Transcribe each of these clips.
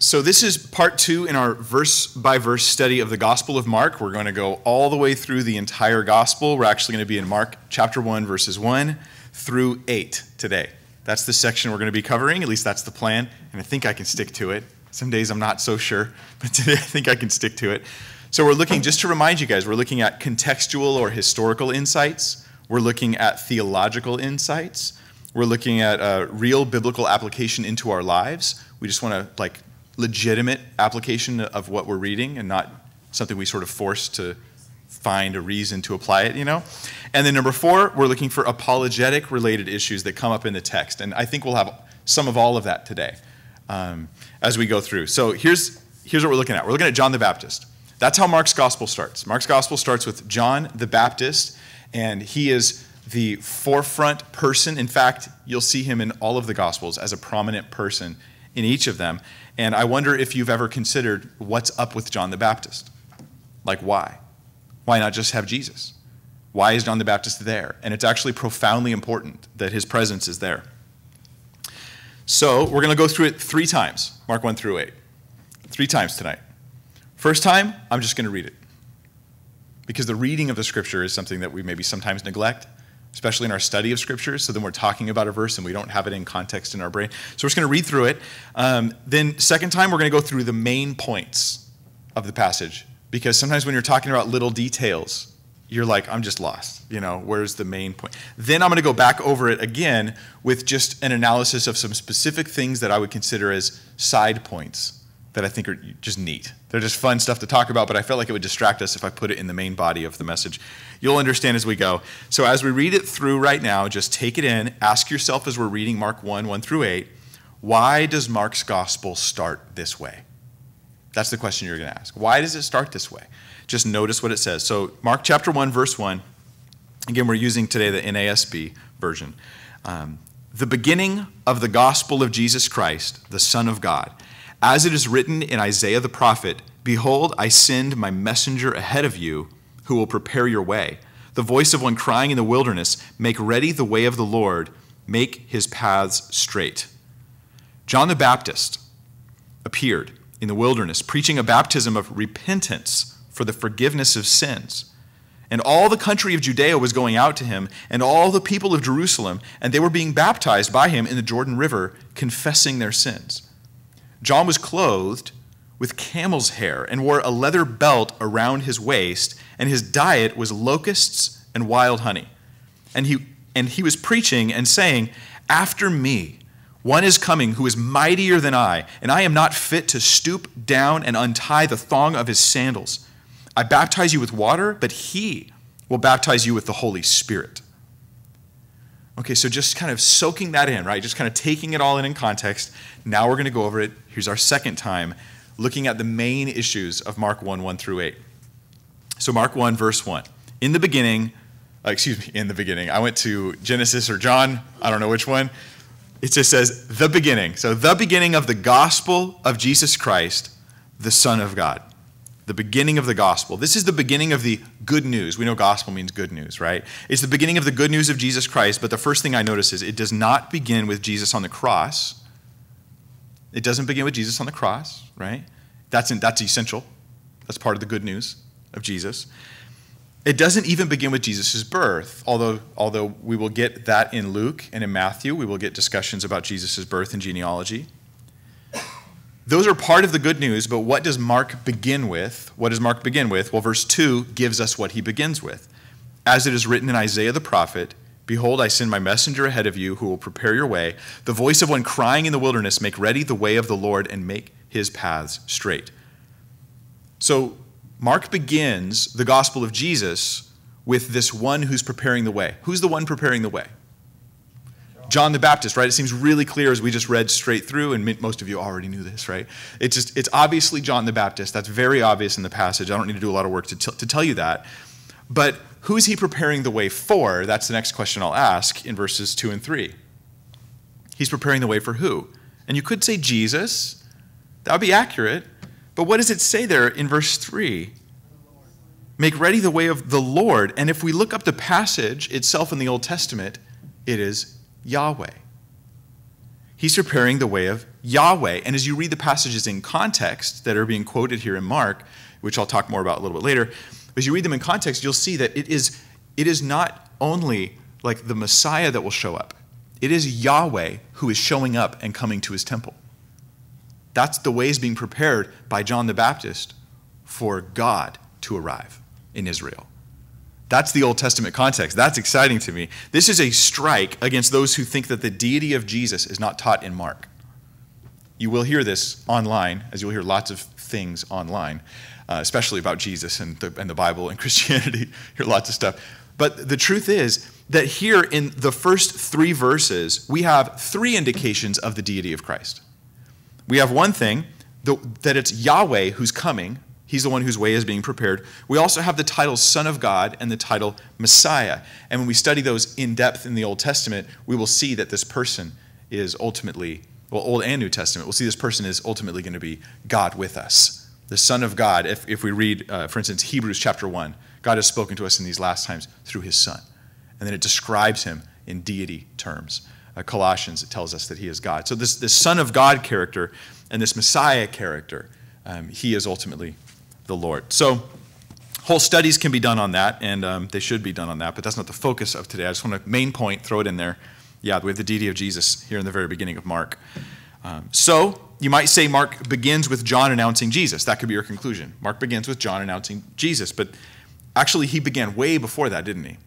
So this is part two in our verse-by-verse study of the Gospel of Mark. We're going to go all the way through the entire Gospel. We're actually going to be in Mark chapter 1, verses 1 through 8 today. That's the section we're going to be covering. At least that's the plan, and I think I can stick to it. Some days I'm not so sure, but today I think I can stick to it. So we're looking, just to remind you guys, we're looking at contextual or historical insights. We're looking at theological insights. We're looking at real biblical application into our lives. We just want to, like, legitimate application of what we're reading and not something we sort of force to find a reason to apply it, you know? And then number four, we're looking for apologetic related issues that come up in the text. And I think we'll have some of all of that today as we go through. So here's what we're looking at. We're looking at John the Baptist. That's how Mark's gospel starts. Mark's gospel starts with John the Baptist, and he is the forefront person. In fact, you'll see him in all of the gospels as a prominent person in each of them. And I wonder if you've ever considered what's up with John the Baptist. Like, why? Why not just have Jesus? Why is John the Baptist there? And it's actually profoundly important that his presence is there. So we're going to go through it three times, Mark 1 through 8. Three times tonight. First time, I'm just going to read it. Because the reading of the Scripture is something that we maybe sometimes neglect, especially in our study of Scripture. So then we're talking about a verse and we don't have it in context in our brain. So we're just going to read through it. Then second time, we're going to go through the main points of the passage. Because sometimes when you're talking about little details, you're like, I'm just lost. You know, where's the main point? Then I'm going to go back over it again with just an analysis of some specific things that I would consider as side points that I think are just neat. They're just fun stuff to talk about, but I felt like it would distract us if I put it in the main body of the message. You'll understand as we go. So as we read it through right now, just take it in. Ask yourself as we're reading Mark 1, 1 through 8, why does Mark's gospel start this way? That's the question you're going to ask. Why does it start this way? Just notice what it says. So Mark chapter 1, verse 1. Again, we're using today the NASB version. The beginning of the gospel of Jesus Christ, the Son of God. As it is written in Isaiah the prophet, behold, I send my messenger ahead of you who will prepare your way. The voice of one crying in the wilderness, make ready the way of the Lord, make his paths straight. John the Baptist appeared in the wilderness, preaching a baptism of repentance for the forgiveness of sins. And all the country of Judea was going out to him, and all the people of Jerusalem, and they were being baptized by him in the Jordan River, confessing their sins. John was clothed with camel's hair and wore a leather belt around his waist, and his diet was locusts and wild honey. And he was preaching and saying, after me, one is coming who is mightier than I, and I am not fit to stoop down and untie the thong of his sandals. I baptize you with water, but he will baptize you with the Holy Spirit. Okay, so just kind of soaking that in, right? Just kind of taking it all in context. Now we're going to go over it. Here's our second time, looking at the main issues of Mark 1, 1 through 8. So Mark 1, verse 1. In the beginning. I went to Genesis or John. I don't know which one. It just says, the beginning. So the beginning of the gospel of Jesus Christ, the Son of God. The beginning of the gospel. This is the beginning of the good news. We know gospel means good news, right? It's the beginning of the good news of Jesus Christ, but the first thing I notice is it does not begin with Jesus on the cross. It doesn't begin with Jesus on the cross, right? That's essential. That's part of the good news of Jesus. It doesn't even begin with Jesus' birth, although we will get that in Luke and in Matthew. We will get discussions about Jesus' birth and genealogy. Those are part of the good news, but what does Mark begin with? What does Mark begin with? Well, verse 2 gives us what he begins with. As it is written in Isaiah the prophet, behold, I send my messenger ahead of you who will prepare your way. The voice of one crying in the wilderness, make ready the way of the Lord and make his paths straight. So Mark begins the gospel of Jesus with this one who's preparing the way. Who's the one preparing the way? John the Baptist, right? It seems really clear as we just read straight through, and most of you already knew this, right? It's obviously John the Baptist. That's very obvious in the passage. I don't need to do a lot of work to tell you that. But who is he preparing the way for? That's the next question I'll ask in verses 2 and 3. He's preparing the way for who? And you could say Jesus. That would be accurate. But what does it say there in verse 3? Make ready the way of the Lord. And if we look up the passage itself in the Old Testament, it is Yahweh. He's preparing the way of Yahweh, and as you read the passages in context that are being quoted here in Mark, which I'll talk more about a little bit later, as you read them in context, you'll see that it is not only like the Messiah that will show up. It is Yahweh who is showing up and coming to his temple. That's the ways being prepared by John the Baptist for God to arrive in Israel. That's the Old Testament context. That's exciting to me. This is a strike against those who think that the deity of Jesus is not taught in Mark. You will hear this online, as you'll hear lots of things online, especially about Jesus and the Bible and Christianity. You hear lots of stuff. But the truth is that here in the first three verses, we have three indications of the deity of Christ. We have one thing, that it's Yahweh who's coming. He's the one whose way is being prepared. We also have the title Son of God and the title Messiah. And when we study those in depth in the Old Testament, we will see that this person is ultimately, well, Old and New Testament, we'll see this person is ultimately going to be God with us. The Son of God, if we read, for instance, Hebrews chapter 1, God has spoken to us in these last times through his Son. And then it describes him in deity terms. Colossians, it tells us that he is God. So this Son of God character and this Messiah character, he is ultimately the Lord. So whole studies can be done on that, and they should be done on that, but that's not the focus of today. I just want to main point, throw it in there. Yeah, we have the deity of Jesus here in the very beginning of Mark. So you might say Mark begins with John announcing Jesus. That could be your conclusion. Mark begins with John announcing Jesus, but actually he began way before that, didn't he?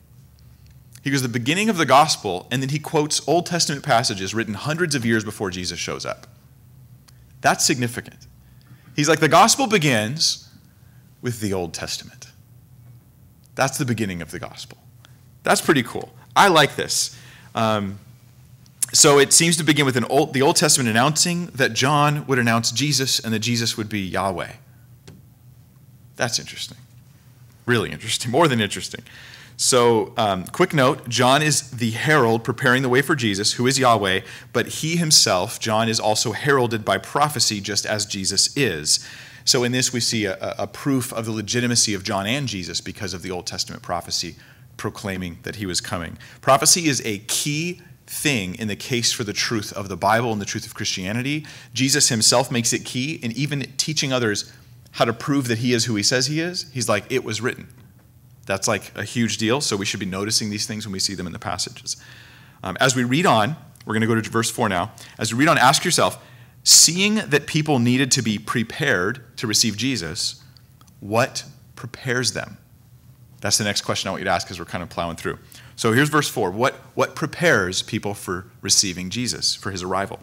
He goes to the beginning of the gospel, and then he quotes Old Testament passages written hundreds of years before Jesus shows up. That's significant. He's like, the gospel begins with the Old Testament. That's the beginning of the gospel. That's pretty cool. I like this. So it seems to begin with the Old Testament announcing that John would announce Jesus and that Jesus would be Yahweh. That's interesting. Really interesting. More than interesting. So quick note, John is the herald preparing the way for Jesus, who is Yahweh, but he himself, John, is also heralded by prophecy just as Jesus is. So in this we see a proof of the legitimacy of John and Jesus because of the Old Testament prophecy proclaiming that he was coming. Prophecy is a key thing in the case for the truth of the Bible and the truth of Christianity. Jesus himself makes it key, and even teaching others how to prove that he is who he says he is, he's like, it was written. That's like a huge deal, so we should be noticing these things when we see them in the passages. As we read on, we're going to go to verse 4 now. As we read on, ask yourself, seeing that people needed to be prepared to receive Jesus, what prepares them? That's the next question I want you to ask as we're kind of plowing through. So here's verse 4. What prepares people for receiving Jesus, for his arrival?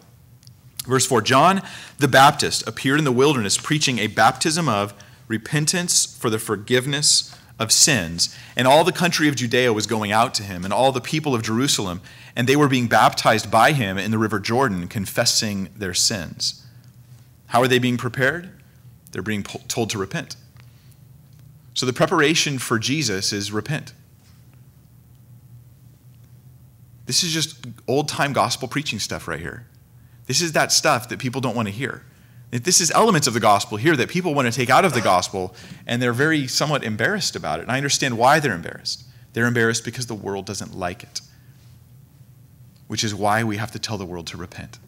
Verse 4, John the Baptist appeared in the wilderness preaching a baptism of repentance for the forgiveness of sins, and all the country of Judea was going out to him, and all the people of Jerusalem, and they were being baptized by him in the river Jordan, confessing their sins. How are they being prepared? They're being told to repent. So the preparation for Jesus is repent. This is just old-time gospel preaching stuff right here. This is that stuff that people don't want to hear. This is elements of the gospel here that people want to take out of the gospel, and they're very somewhat embarrassed about it. And I understand why they're embarrassed. They're embarrassed because the world doesn't like it, which is why we have to tell the world to repent,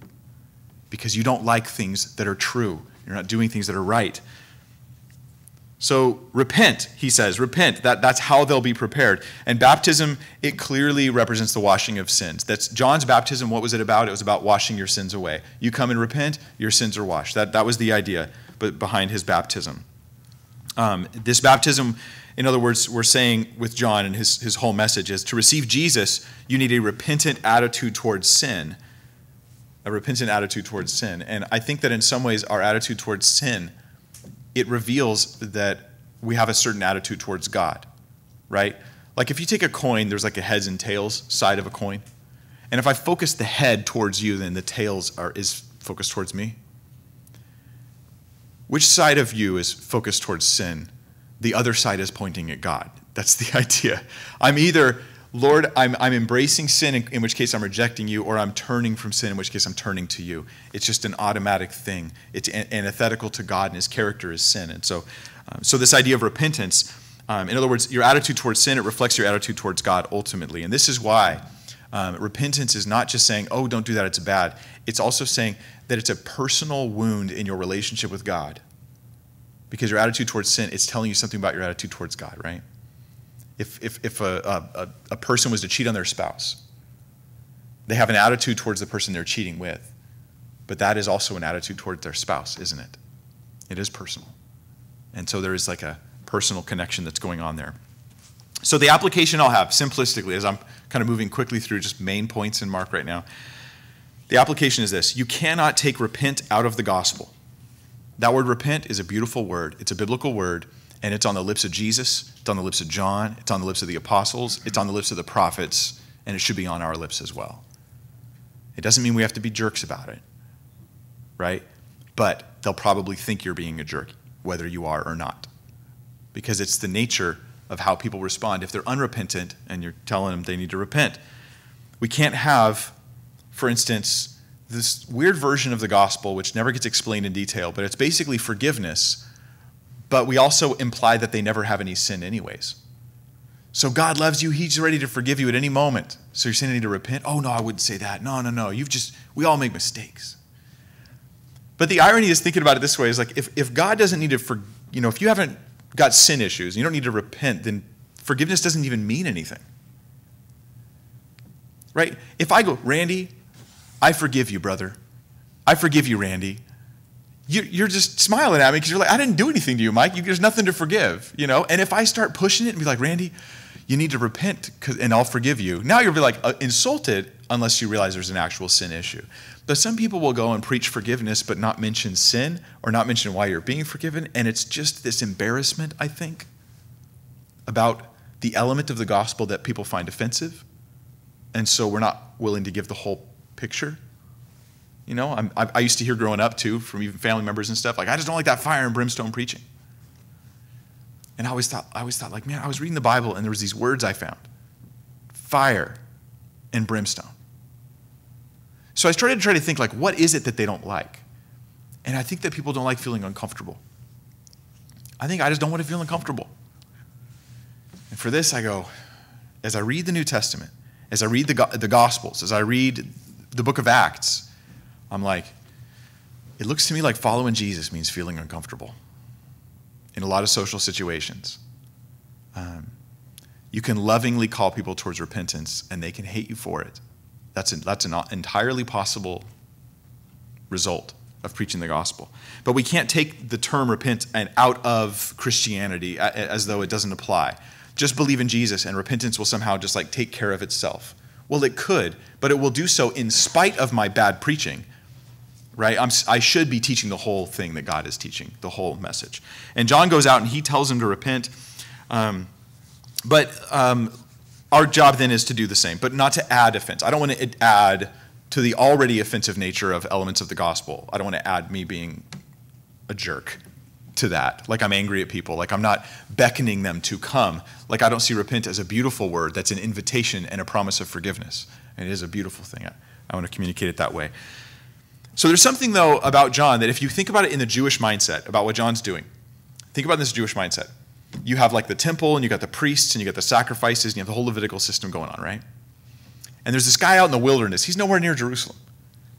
because you don't like things that are true. You're not doing things that are right. So repent, he says, repent. That's how they'll be prepared. And baptism, it clearly represents the washing of sins. That's John's baptism. What was it about? It was about washing your sins away. You come and repent, your sins are washed. That was the idea behind his baptism. This baptism, in other words, we're saying with John and his whole message is to receive Jesus, you need a repentant attitude towards sin. A repentant attitude towards sin. And I think that in some ways our attitude towards sin, it reveals that we have a certain attitude towards God, right? Like if you take a coin, there's like a heads and tails side of a coin. And if I focus the head towards you, then the tails is focused towards me. Which side of you is focused towards sin? The other side is pointing at God. That's the idea. I'm either, Lord, I'm embracing sin, in which case I'm rejecting you, or I'm turning from sin, in which case I'm turning to you. It's just an automatic thing. It's antithetical to God, and his character is sin. And so this idea of repentance, in other words, your attitude towards sin, it reflects your attitude towards God ultimately. And this is why Repentance is not just saying, oh, don't do that, it's bad. It's also saying that it's a personal wound in your relationship with God. Because your attitude towards sin, it's telling you something about your attitude towards God, right? If a person was to cheat on their spouse, they have an attitude towards the person they're cheating with. But that is also an attitude towards their spouse, isn't it? It is personal. And so there is like a personal connection that's going on there. So the application I'll have, simplistically, as I'm kind of moving quickly through just main points in Mark right now, the application is this. You cannot take repent out of the gospel. That word repent is a beautiful word. It's a biblical word, and it's on the lips of Jesus. It's on the lips of John. It's on the lips of the apostles. It's on the lips of the prophets, and it should be on our lips as well. It doesn't mean we have to be jerks about it, right? But they'll probably think you're being a jerk, whether you are or not, because it's the nature of how people respond. If they're unrepentant and you're telling them they need to repent, we can't have, for instance, this weird version of the gospel, which never gets explained in detail, but it's basically forgiveness, but we also imply that they never have any sin anyways. So God loves you. He's ready to forgive you at any moment. So you're saying I need to repent? Oh, no, I wouldn't say that. No, no, no. We all make mistakes. But the irony is, thinking about it this way, is like if God doesn't need to, if you haven't got sin issues, you don't need to repent, then forgiveness doesn't even mean anything. Right? If I go, Randy, I forgive you, brother. I forgive you, Randy. You're just smiling at me because you're like, I didn't do anything to you, Mike. There's nothing to forgive, you know? And if I start pushing it and be like, Randy, you need to repent and I'll forgive you. Now you'll be like insulted unless you realize there's an actual sin issue. But some people will go and preach forgiveness but not mention sin or not mention why you're being forgiven. And it's just this embarrassment, I think, about the element of the gospel that people find offensive. And so we're not willing to give the whole picture. You know, I used to hear growing up, too, from even family members and stuff, like, I just don't like that fire and brimstone preaching. And I always thought, like, man, I was reading the Bible and there was these words I found. Fire and brimstone. So I started to try to think, like, what is it that they don't like? And I think that people don't like feeling uncomfortable. I think I just don't want to feel uncomfortable. And for this, I go, as I read the New Testament, as I read the Gospels, as I read the book of Acts, I'm like, it looks to me like following Jesus means feeling uncomfortable in a lot of social situations. You can lovingly call people towards repentance, and they can hate you for it. That's an entirely possible result of preaching the gospel. But we can't take the term repent and out of Christianity as though it doesn't apply. Just believe in Jesus, and repentance will somehow just like take care of itself. Well, it could, but it will do so in spite of my bad preaching. Right? I should be teaching the whole thing that God is teaching, the whole message. And John goes out and he tells him to repent. But our job then is to do the same, but not to add offense. I don't want to add to the already offensive nature of elements of the gospel. I don't want to add me being a jerk to that. Like I'm angry at people. Like I'm not beckoning them to come. Like I don't see repent as a beautiful word that's an invitation and a promise of forgiveness. And it is a beautiful thing. I want to communicate it that way. So there's something, though, about John that if you think about it in the Jewish mindset, about what John's doing, think about this Jewish mindset. You have like the temple, and you got the priests, and you got the sacrifices, and you have the whole Levitical system going on, right? And there's this guy out in the wilderness. He's nowhere near Jerusalem.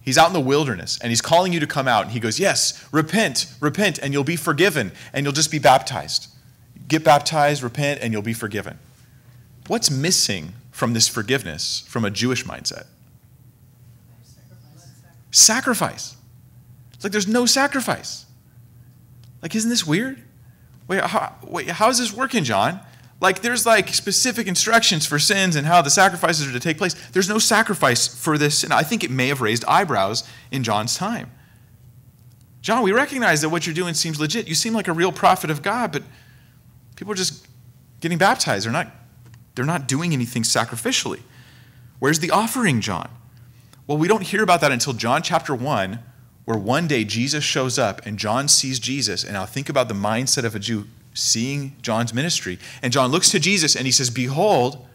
He's out in the wilderness, and he's calling you to come out. And he goes, yes, repent, repent, and you'll be forgiven, and you'll just be baptized. Get baptized, repent, and you'll be forgiven. What's missing from this forgiveness from a Jewish mindset? Sacrifice. It's like there's no sacrifice. Like, isn't this weird? Wait, how is this working, John? Like, there's like specific instructions for sins and how the sacrifices are to take place. There's no sacrifice for this, and I think it may have raised eyebrows in John's time. John, we recognize that what you're doing seems legit. You seem like a real prophet of God, but people are just getting baptized. They're not doing anything sacrificially. Where's the offering, John? Well, we don't hear about that until John chapter 1, where one day Jesus shows up and John sees Jesus. And now think about the mindset of a Jew seeing John's ministry. And John looks to Jesus and he says, behold,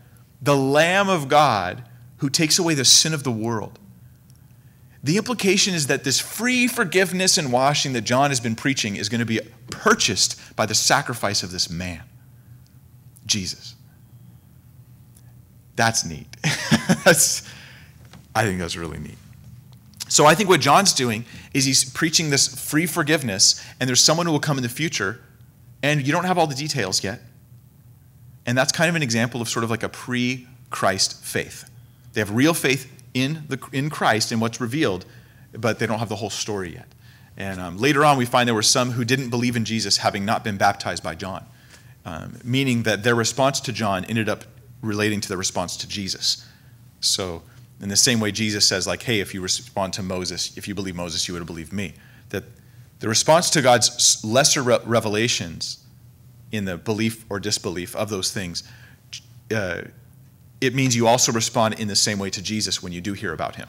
the Lamb of God who takes away the sin of the world. The implication is that this free forgiveness and washing that John has been preaching is going to be purchased by the sacrifice of this man, Jesus. That's neat. I think that's really neat. So I think what John's doing is he's preaching this free forgiveness, and there's someone who will come in the future, and you don't have all the details yet. And that's kind of an example of sort of like a pre-Christ faith. They have real faith in Christ and what's revealed, but they don't have the whole story yet. And later on, we find there were some who didn't believe in Jesus having not been baptized by John, meaning that their response to John ended up relating to the response to Jesus. So in the same way Jesus says, like, hey, if you respond to Moses, if you believe Moses, you would have believed me. That the response to God's lesser revelations in the belief or disbelief of those things, it means you also respond in the same way to Jesus when you do hear about him.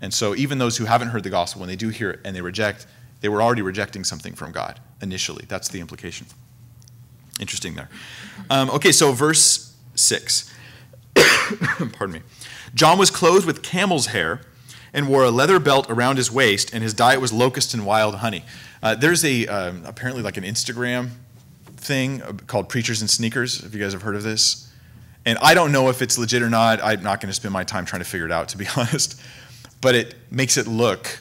And so even those who haven't heard the gospel, when they do hear it and they reject, they were already rejecting something from God initially. That's the implication. Interesting there. Okay, so verse 6. Pardon me. John was clothed with camel's hair and wore a leather belt around his waist, and his diet was locusts and wild honey. There's a apparently like an Instagram thing called Preachers and Sneakers, if you guys have heard of this. And I don't know if it's legit or not. I'm not going to spend my time trying to figure it out, to be honest. But it makes it look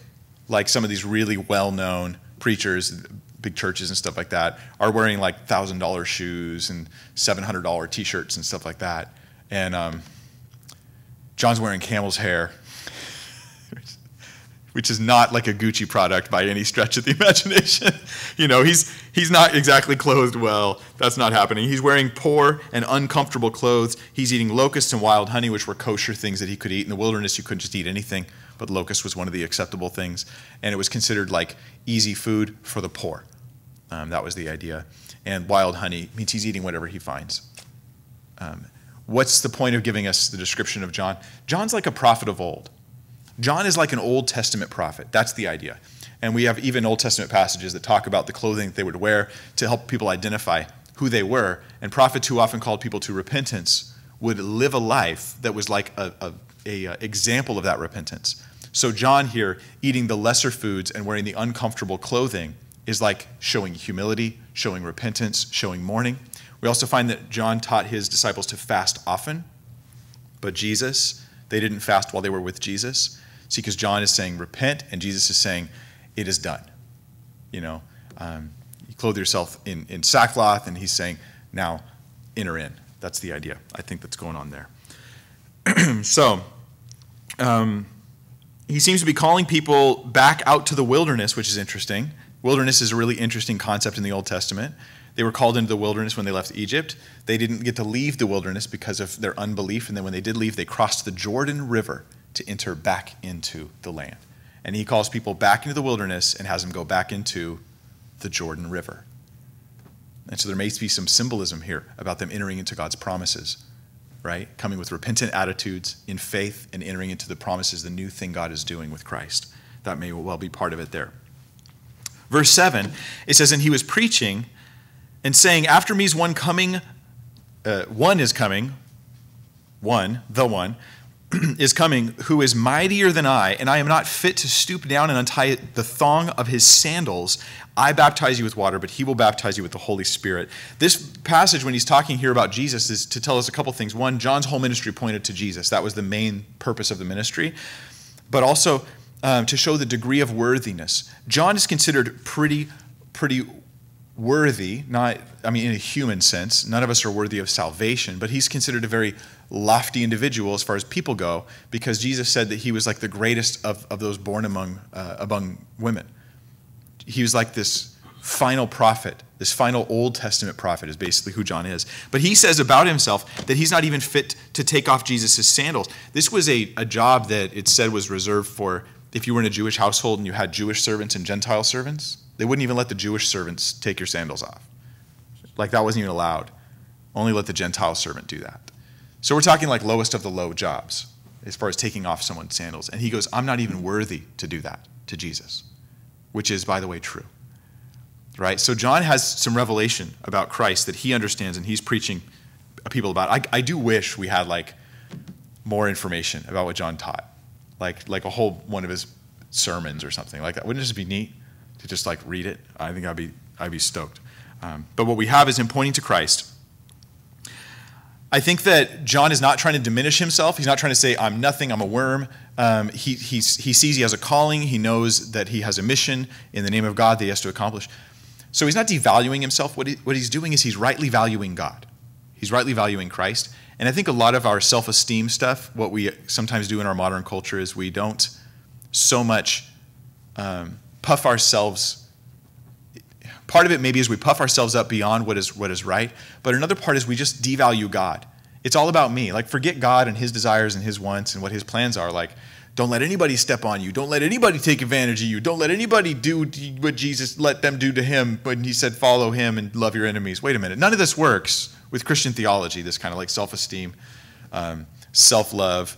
like some of these really well-known preachers, big churches and stuff like that, are wearing like $1,000 shoes and $700 T-shirts and stuff like that. And John's wearing camel's hair, which is not like a Gucci product by any stretch of the imagination. You know, he's not exactly clothed well. That's not happening. He's wearing poor and uncomfortable clothes. He's eating locusts and wild honey, which were kosher things that he could eat. In the wilderness, you couldn't just eat anything, but locust was one of the acceptable things. And it was considered like easy food for the poor. That was the idea. And wild honey means he's eating whatever he finds. What's the point of giving us the description of John? John's like a prophet of old. John is like an Old Testament prophet. That's the idea. And we have even Old Testament passages that talk about the clothing that they would wear to help people identify who they were. And prophets who often called people to repentance would live a life that was like an example of that repentance. So John here, eating the lesser foods and wearing the uncomfortable clothing, is like showing humility, showing repentance, showing mourning. We also find that John taught his disciples to fast often, but Jesus, they didn't fast while they were with Jesus. See, because John is saying, repent, and Jesus is saying, it is done. You know, you clothe yourself in sackcloth, and he's saying, now enter in. That's the idea, I think, that's going on there. So, he seems to be calling people back out to the wilderness, which is interesting. Wilderness is a really interesting concept in the Old Testament. They were called into the wilderness when they left Egypt. They didn't get to leave the wilderness because of their unbelief. And then when they did leave, they crossed the Jordan River to enter back into the land. And he calls people back into the wilderness and has them go back into the Jordan River. And so there may be some symbolism here about them entering into God's promises, right? Coming with repentant attitudes in faith and entering into the promises, the new thing God is doing with Christ. That may well be part of it there. Verse 7, it says, and he was preaching and saying, after me is one coming, the one is coming, who is mightier than I, and I am not fit to stoop down and untie the thong of his sandals. I baptize you with water, but he will baptize you with the Holy Spirit. This passage, when he's talking here about Jesus, is to tell us a couple things. One, John's whole ministry pointed to Jesus. That was the main purpose of the ministry. But also to show the degree of worthiness. John is considered pretty worthy, in a human sense. None of us are worthy of salvation, but he's considered a very lofty individual as far as people go, because Jesus said that he was like the greatest of those born among women. He was like this final prophet, this final Old Testament prophet is basically who John is. But he says about himself that he's not even fit to take off Jesus' sandals. This was a job that it said was reserved for if you were in a Jewish household and you had Jewish servants and Gentile servants. They wouldn't even let the Jewish servants take your sandals off. Like, that wasn't even allowed. Only let the Gentile servant do that. So we're talking like lowest of the low jobs as far as taking off someone's sandals. And he goes, I'm not even worthy to do that to Jesus, which is, by the way, true. Right? So John has some revelation about Christ that he understands and he's preaching people about. I do wish we had like more information about what John taught, like a whole one of his sermons or something like that. Wouldn't it just be neat to just like read it? I think I'd be stoked. But what we have is him pointing to Christ. I think that John is not trying to diminish himself. He's not trying to say, I'm nothing, I'm a worm. He sees he has a calling. He knows that he has a mission in the name of God that he has to accomplish. So he's not devaluing himself. What he's doing is he's rightly valuing God. He's rightly valuing Christ. And I think a lot of our self-esteem stuff, what we sometimes do in our modern culture is we don't so much puff ourselves. Part of it maybe is we puff ourselves up beyond what is right, but another part is we just devalue God. It's all about me. Like, forget God and his desires and his wants and what his plans are. Like, don't let anybody step on you. Don't let anybody take advantage of you. Don't let anybody do what Jesus let them do to him when he said, follow him and love your enemies. Wait a minute. None of this works with Christian theology, this kind of like self-esteem, self-love,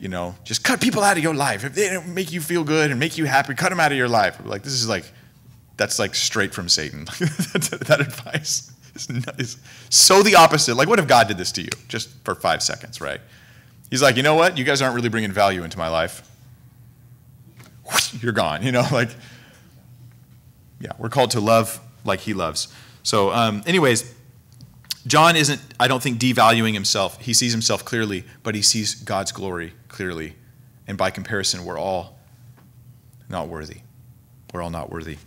you know, just cut people out of your life. If they don't make you feel good and make you happy, cut them out of your life. Like, this is like, that's like straight from Satan. That advice is so the opposite. Like, what if God did this to you just for 5 seconds, right? He's like, you know what? You guys aren't really bringing value into my life. You're gone, you know? Like, yeah, we're called to love like he loves. So anyways, John isn't, I don't think, devaluing himself. He sees himself clearly, but he sees God's glory clearly. And by comparison, we're all not worthy. We're all not worthy.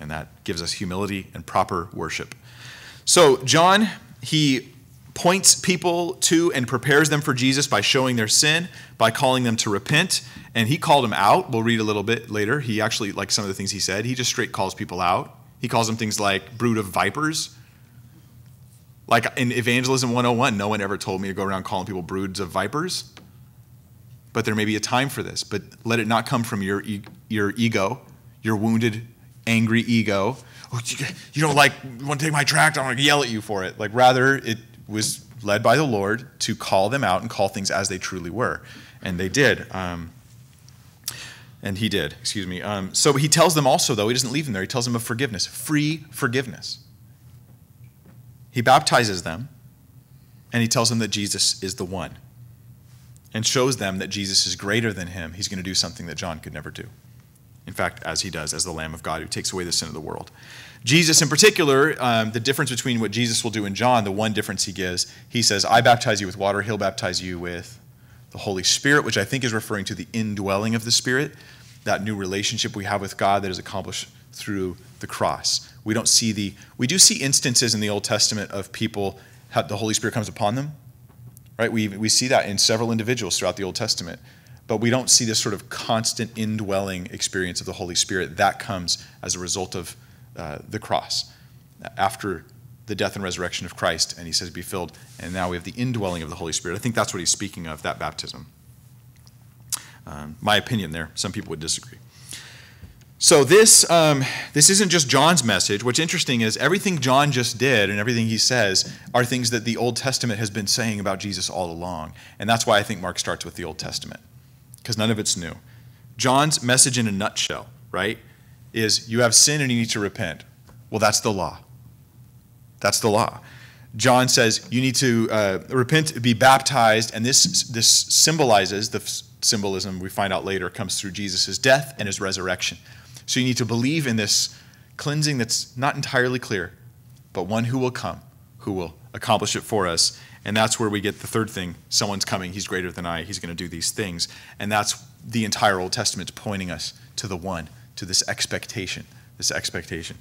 And that gives us humility and proper worship. So John, he points people to and prepares them for Jesus by showing their sin, by calling them to repent. And he called them out. We'll read a little bit later. He actually, like some of the things he said, he just straight calls people out. He calls them things like brood of vipers. Like in Evangelism 101, no one ever told me to go around calling people broods of vipers. But there may be a time for this. But let it not come from your ego, your wounded, angry ego. Oh, you don't like, you want to take my tract, I'm going to yell at you for it. Like, rather, it was led by the Lord to call them out and call things as they truly were. And they did. And he did, excuse me. So he tells them also, though, he doesn't leave them there. He tells them of forgiveness, free forgiveness. He baptizes them, and he tells them that Jesus is the one and shows them that Jesus is greater than him. He's going to do something that John could never do. In fact, as he does, as the Lamb of God who takes away the sin of the world. Jesus in particular, the difference between what Jesus will do in John, the one difference he gives, he says, I baptize you with water, he'll baptize you with the Holy Spirit, which I think is referring to the indwelling of the Spirit, that new relationship we have with God that is accomplished through the cross. We don't see the, we do see instances in the Old Testament of people, how the Holy Spirit comes upon them, right? We see that in several individuals throughout the Old Testament. But we don't see this sort of constant indwelling experience of the Holy Spirit that comes as a result of the cross. After the death and resurrection of Christ, and he says, be filled, and now we have the indwelling of the Holy Spirit. I think that's what he's speaking of, that baptism. My opinion there. Some people would disagree. So this isn't just John's message. What's interesting is everything John just did and everything he says are things that the Old Testament has been saying about Jesus all along. And that's why I think Mark starts with the Old Testament, because none of it's new. John's message in a nutshell, right, is you have sin and you need to repent. Well, that's the law. That's the law. John says you need to repent, be baptized, and this symbolizes, the symbolism we find out later comes through Jesus' death and his resurrection. So you need to believe in this cleansing that's not entirely clear, but one who will come, who will accomplish it for us. And that's where we get the third thing. Someone's coming. He's greater than I. He's going to do these things. And that's the entire Old Testament pointing us to the one, to this expectation, this expectation.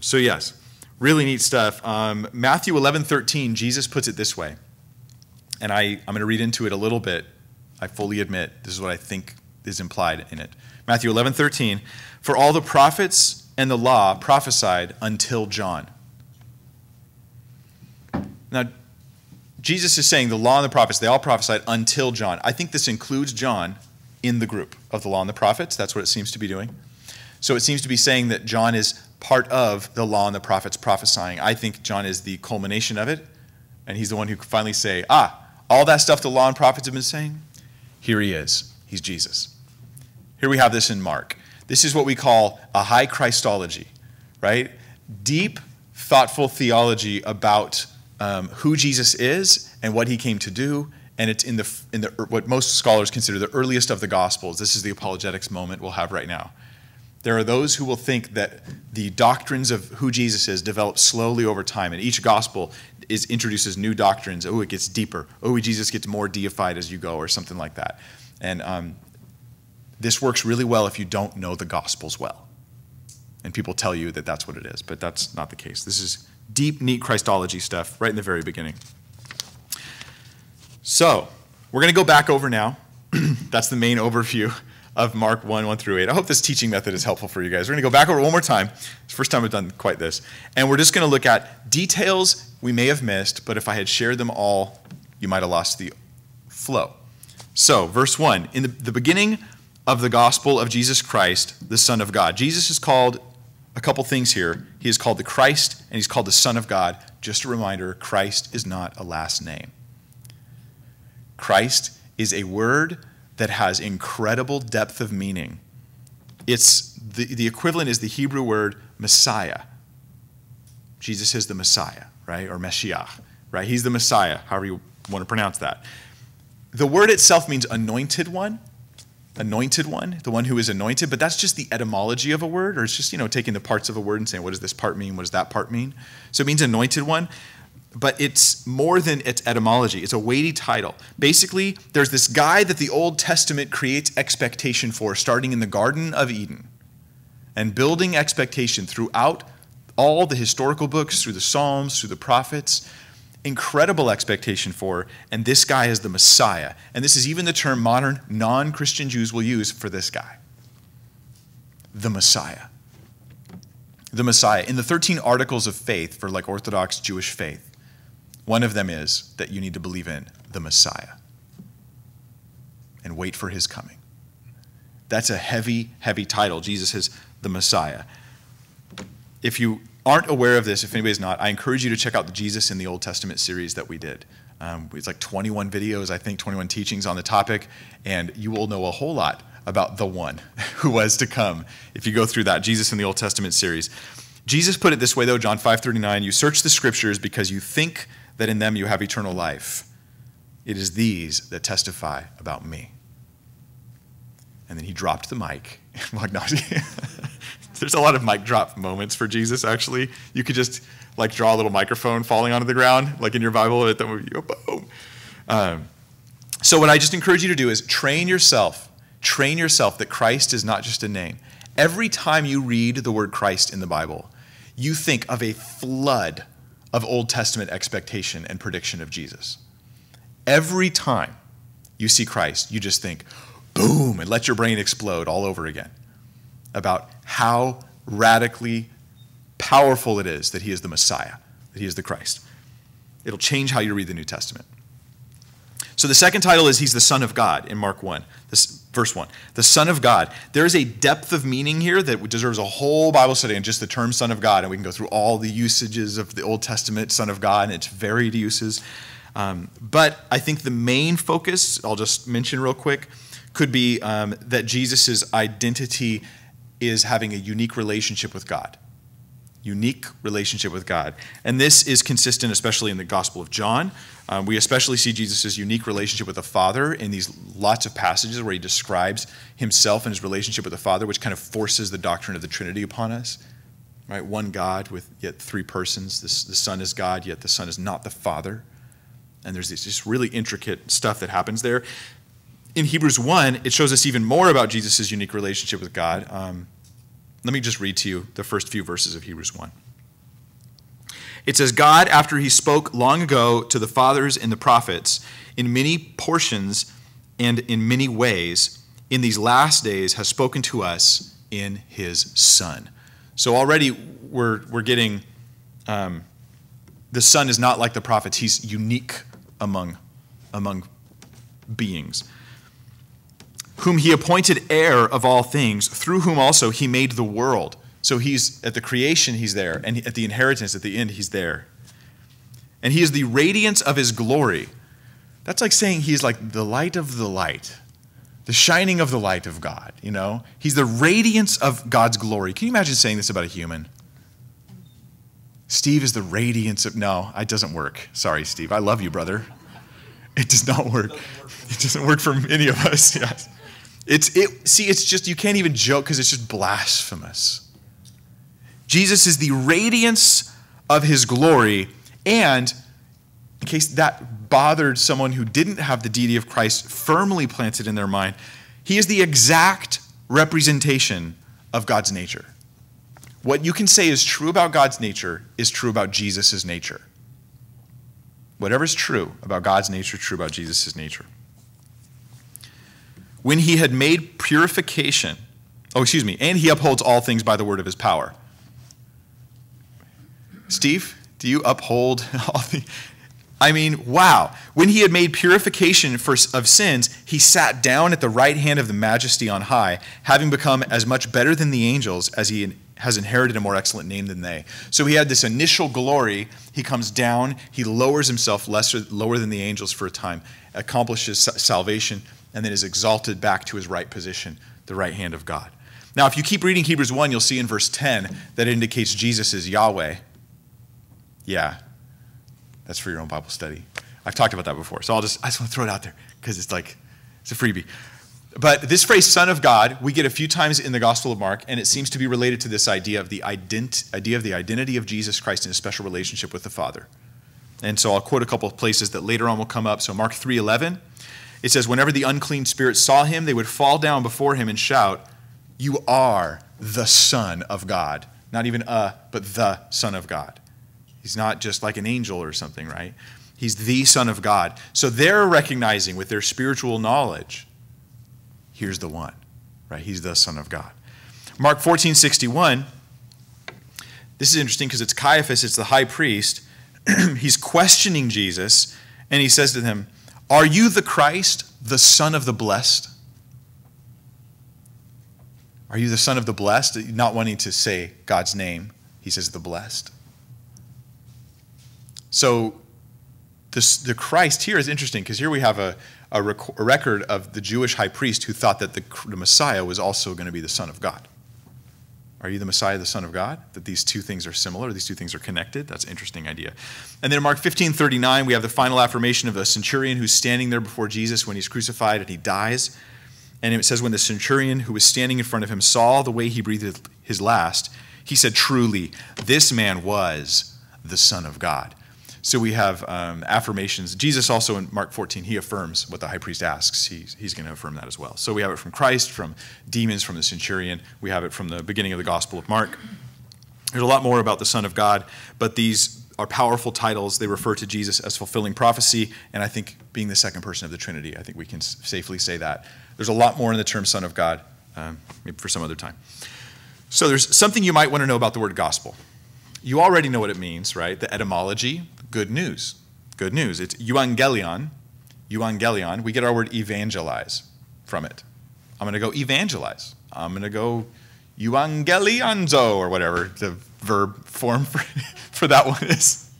So yes, really neat stuff. Matthew 11:13, Jesus puts it this way. And I'm going to read into it a little bit. I fully admit this is what I think is implied in it. Matthew 11:13, for all the prophets and the law prophesied until John. Now, Jesus is saying the law and the prophets, they all prophesied until John. I think this includes John in the group of the law and the prophets. That's what it seems to be doing. So it seems to be saying that John is part of the law and the prophets prophesying. I think John is the culmination of it. And he's the one who can finally say, all that stuff the law and prophets have been saying, here he is. He's Jesus. Here we have this in Mark. This is what we call a high Christology, right? Deep, thoughtful theology about who Jesus is and what he came to do, and it's in the what most scholars consider the earliest of the Gospels. This is the apologetics moment we'll have right now. There are those who will think that the doctrines of who Jesus is develop slowly over time, and each gospel introduces new doctrines. Oh, it gets deeper. Oh, Jesus gets more deified as you go, or something like that. And this works really well if you don't know the gospels well. And people tell you that that's what it is, but that's not the case. This is deep, neat Christology stuff right in the very beginning. So we're going to go back over now. That's the main overview of Mark 1, 1 through 8. I hope this teaching method is helpful for you guys. We're going to go back over one more time. It's the first time we've done quite this. And we're just going to look at details we may have missed, but if I had shared them all, you might have lost the flow. So verse 1, in the beginning of the gospel of Jesus Christ, the Son of God. Jesus is called a couple things here. He is called the Christ, and he's called the Son of God. Just a reminder, Christ is not a last name. Christ is a word that has incredible depth of meaning. It's the equivalent is the Hebrew word Messiah. Jesus is the Messiah, right? Or Mashiach, right? He's the Messiah, however you want to pronounce that. The word itself means anointed one, the one who is anointed, but that's just the etymology of a word, or it's just, you know, taking the parts of a word and saying, what does this part mean? What does that part mean? So it means anointed one. But it's more than its etymology. It's a weighty title. Basically, there's this guy that the Old Testament creates expectation for, starting in the Garden of Eden, and building expectation throughout all the historical books, through the Psalms, through the prophets. Incredible expectation for, and this guy is the Messiah. And this is even the term modern non-Christian Jews will use for this guy. The Messiah. The Messiah. In the 13 articles of faith for like Orthodox Jewish faith, one of them is that you need to believe in the Messiah and wait for his coming. That's a heavy, heavy title. Jesus is the Messiah. If you aren't aware of this, if anybody's not, I encourage you to check out the Jesus in the Old Testament series that we did. It's like 21 videos, I think, 21 teachings on the topic, and you will know a whole lot about the one who was to come if you go through that Jesus in the Old Testament series. Jesus put it this way, though, John 5:39, you search the scriptures because you think that in them you have eternal life. It is these that testify about me. And then he dropped the mic. There's a lot of mic drop moments for Jesus, actually. You could just like draw a little microphone falling onto the ground, like in your Bible. And then you go, boom. So what I just encourage you to do is train yourself that Christ is not just a name. Every time you read the word Christ in the Bible, you think of a flood of Old Testament expectation and prediction of Jesus. Every time you see Christ, you just think, boom, and let your brain explode all over again about how radically powerful it is that he is the Messiah, that he is the Christ. It'll change how you read the New Testament. So the second title is he's the Son of God in Mark 1, verse 1. The Son of God. There is a depth of meaning here that deserves a whole Bible study in just the term Son of God, and we can go through all the usages of the Old Testament Son of God and its varied uses. But I think the main focus, I'll just mention real quick, could be that Jesus' identity is having a unique relationship with God. Unique relationship with God. And this is consistent, especially in the Gospel of John. We especially see Jesus' unique relationship with the Father in these lots of passages where he describes himself and his relationship with the Father, which kind of forces the doctrine of the Trinity upon us. Right? One God with yet three persons. The Son is God, yet the Son is not the Father. And there's this just really intricate stuff that happens there. In Hebrews 1, it shows us even more about Jesus' unique relationship with God. Let me just read to you the first few verses of Hebrews 1. It says, God, after he spoke long ago to the fathers and the prophets, in many portions and in many ways, in these last days has spoken to us in his Son. So already we're getting, the Son is not like the prophets. He's unique among beings. Whom he appointed heir of all things, through whom also he made the world. So he's at the creation, he's there, and at the inheritance, at the end, he's there. And he is the radiance of his glory. That's like saying he's like the light of the light, the shining of the light of God, you know? He's the radiance of God's glory. Can you imagine saying this about a human? Steve is the radiance of, no, it doesn't work. Sorry, Steve, I love you, brother. It does not work. It doesn't work for any of us, yes. It's just, you can't even joke because it's just blasphemous. Jesus is the radiance of his glory, and in case that bothered someone who didn't have the deity of Christ firmly planted in their mind, he is the exact representation of God's nature. What you can say is true about God's nature is true about Jesus' nature. Whatever's true about God's nature, true about Jesus' nature. When he had made purification, and he upholds all things by the word of his power. Steve, do you uphold all things? I mean, wow. When he had made purification of sins, he sat down at the right hand of the majesty on high, having become as much better than the angels as he has inherited a more excellent name than they. So he had this initial glory. He comes down. He lowers himself lower than the angels for a time, accomplishes salvation, and then is exalted back to his right position, the right hand of God. Now, if you keep reading Hebrews 1, you'll see in verse 10 that it indicates Jesus is Yahweh. Yeah, that's for your own Bible study. I've talked about that before, so I just want to throw it out there because it's like, it's a freebie. But this phrase, son of God, we get a few times in the Gospel of Mark, and it seems to be related to this idea of the identity of Jesus Christ in a special relationship with the Father. And so I'll quote a couple of places that later on will come up. So Mark 3:11, it says, whenever the unclean spirits saw him, they would fall down before him and shout, you are the Son of God. Not even but the Son of God. He's not just like an angel or something, right? He's the Son of God. So they're recognizing with their spiritual knowledge, here's the one, right? He's the Son of God. Mark 14:61, this is interesting because it's Caiaphas, it's the high priest. He's questioning Jesus, and he says to him, are you the Christ, the Son of the Blessed? Are you the Son of the Blessed? Not wanting to say God's name, he says the Blessed. So the Christ here is interesting because here we have a record of the Jewish high priest who thought that the Messiah was also going to be the Son of God. Are you the Messiah, the Son of God? That these two things are similar, these two things are connected? That's an interesting idea. And then in Mark 15:39, we have the final affirmation of the centurion who's standing there before Jesus when he's crucified and he dies. And it says, when the centurion who was standing in front of him saw the way he breathed his last, he said, truly, this man was the Son of God. So we have affirmations. Jesus also in Mark 14, he affirms what the high priest asks. He's going to affirm that as well. So we have it from Christ, from demons, from the centurion. We have it from the beginning of the Gospel of Mark. There's a lot more about the Son of God, but these are powerful titles. They refer to Jesus as fulfilling prophecy, and I think being the second person of the Trinity, I think we can safely say that. There's a lot more in the term Son of God, maybe for some other time. So there's something you might want to know about the word gospel. You already know what it means, right? The etymology. Good news. Good news. It's euangelion. Euangelion. We get our word evangelize from it. I'm going to go evangelize. I'm going to go euangelionzo or whatever the verb form for that one is.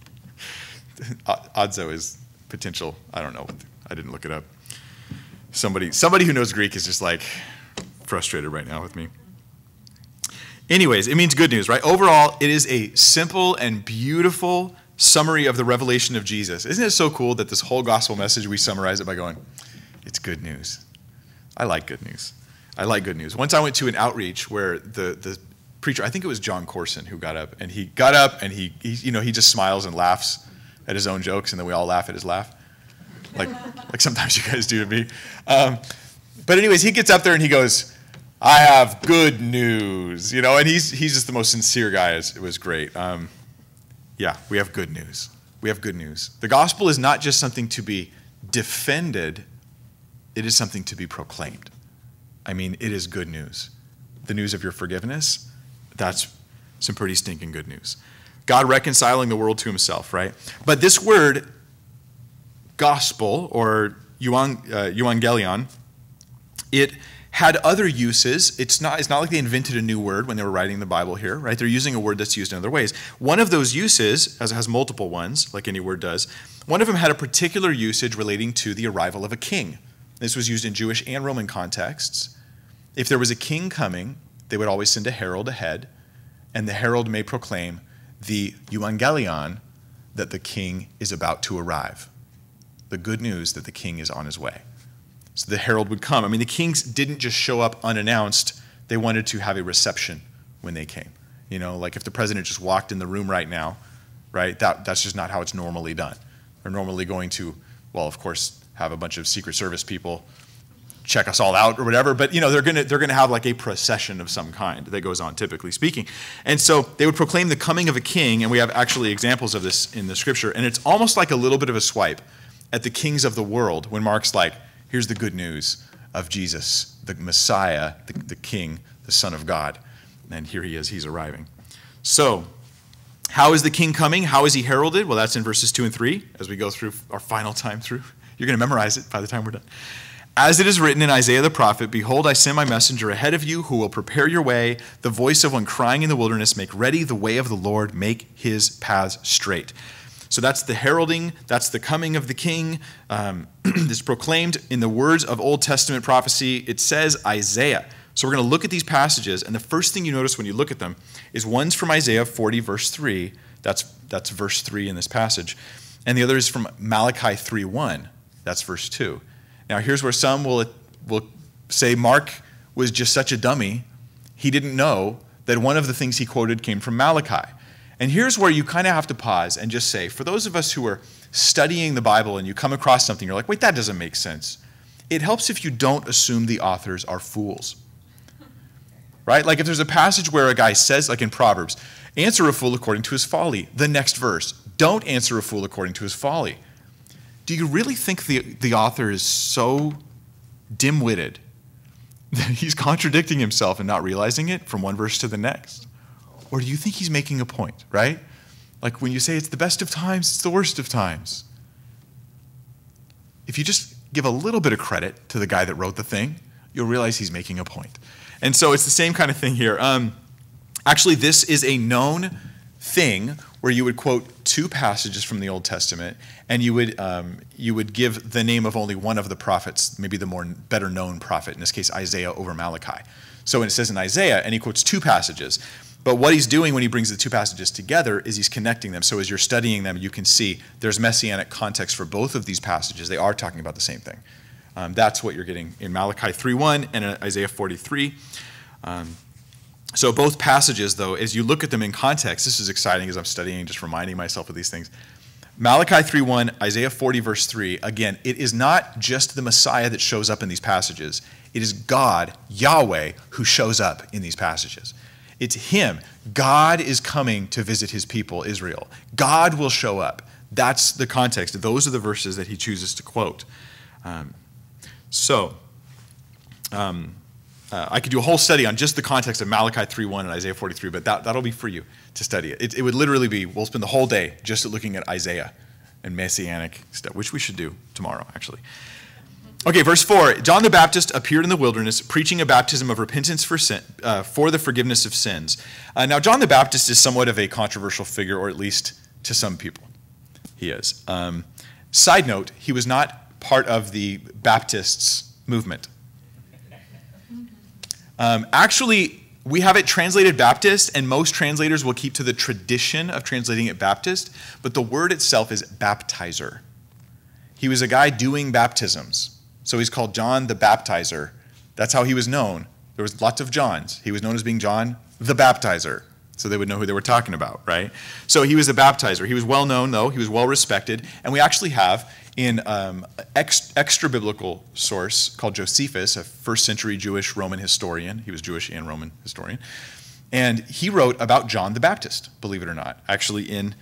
Adzo is potential. I don't know. I didn't look it up. Somebody who knows Greek is just like frustrated right now with me. Anyways, it means good news, right? Overall, it is a simple and beautiful summary of the revelation of Jesus. Isn't it so cool that this whole gospel message, we summarize it by going, it's good news. I like good news. I like good news. Once I went to an outreach where the preacher, I think it was John Corson who got up and he just smiles and laughs at his own jokes, and then we all laugh at his laugh. Like sometimes you guys do to me. But anyways, he gets up there and he goes, I have good news, and he's just the most sincere guy. It was great. Yeah, we have good news. We have good news. The gospel is not just something to be defended. It is something to be proclaimed. I mean, it is good news. The news of your forgiveness, that's some pretty stinking good news. God reconciling the world to himself, right? But this word, gospel, or euangelion, it had other uses. It's not like they invented a new word when they were writing the Bible here, right? They're using a word that's used in other ways. One of those uses, as it has multiple ones, like any word does, one of them had a particular usage relating to the arrival of a king. This was used in Jewish and Roman contexts. If there was a king coming, they would always send a herald ahead, and the herald may proclaim the euangelion that the king is about to arrive, the good news that the king is on his way. so the herald would come. I mean, the kings didn't just show up unannounced. They wanted to have a reception when they came. You know, like if the president just walked in the room right now, right, that's just not how it's normally done. They're normally going to, well, of course, have a bunch of Secret Service people check us all out or whatever, but you know, they're gonna have like a procession of some kind that goes on, typically speaking. And so they would proclaim the coming of a king, and we have actually examples of this in the scripture, and it's almost like a little bit of a swipe at the kings of the world when Mark's like, here's the good news of Jesus, the Messiah, the king, the Son of God. And here he is, he's arriving. So how is the king coming? How is he heralded? Well, that's in verses 2 and 3 as we go through our final time through. You're going to memorize it by the time we're done. As it is written in Isaiah the prophet, behold, I send my messenger ahead of you who will prepare your way, the voice of one crying in the wilderness, make ready the way of the Lord, make his paths straight. So that's the heralding, that's the coming of the king. It's proclaimed in the words of Old Testament prophecy. It says Isaiah. So we're going to look at these passages, and the first thing you notice when you look at them is one's from Isaiah 40, verse 3. That's verse 3 in this passage. And the other is from Malachi 3:1. That's verse 2. Now here's where some will say Mark was just such a dummy. He didn't know that one of the things he quoted came from Malachi. And here's where you kind of have to pause and just say, for those of us who are studying the Bible and you come across something, you're like, wait, that doesn't make sense. It helps if you don't assume the authors are fools. Right? Like if there's a passage where a guy says, like in Proverbs, answer a fool according to his folly. The next verse, don't answer a fool according to his folly. Do you really think the author is so dim-witted that he's contradicting himself and not realizing it from one verse to the next? Or do you think he's making a point, right? Like when you say it's the best of times, it's the worst of times. If you just give a little bit of credit to the guy that wrote the thing, you'll realize he's making a point. And so it's the same kind of thing here. Actually, this is a known thing where you would quote two passages from the Old Testament, and you would give the name of only one of the prophets, maybe the better known prophet, in this case Isaiah over Malachi. So it says in Isaiah, and he quotes two passages. But what he's doing when he brings the two passages together is he's connecting them. So as you're studying them, you can see there's messianic context for both of these passages. They are talking about the same thing. That's what you're getting in Malachi 3:1 and Isaiah 43. So both passages, though, as you look at them in context, this is exciting as I'm studying, just reminding myself of these things. Malachi 3:1, Isaiah 40, verse 3. Again, it is not just the Messiah that shows up in these passages. It is God, Yahweh, who shows up in these passages. It's him. God is coming to visit his people, Israel. God will show up. That's the context. Those are the verses that he chooses to quote. I could do a whole study on just the context of Malachi 3:1 and Isaiah 43, but that'll be for you to study it. It would literally be, we'll spend the whole day just looking at Isaiah and messianic stuff, which we should do tomorrow, actually. Okay, verse 4, John the Baptist appeared in the wilderness, preaching a baptism of repentance for the forgiveness of sins. Now, John the Baptist is somewhat of a controversial figure, or at least to some people he is. Side note, he was not part of the Baptists movement. Actually, we have it translated Baptist, and most translators will keep to the tradition of translating it Baptist, but the word itself is baptizer. He was a guy doing baptisms, so he's called John the Baptizer. That's how he was known. There was lots of Johns. He was known as being John the Baptizer. So they would know who they were talking about, right? So he was a baptizer. He was well-known, though. He was well-respected. And we actually have in extra-biblical source called Josephus, a first-century Jewish Roman historian. He was Jewish and Roman historian. And he wrote about John the Baptist, believe it or not, actually in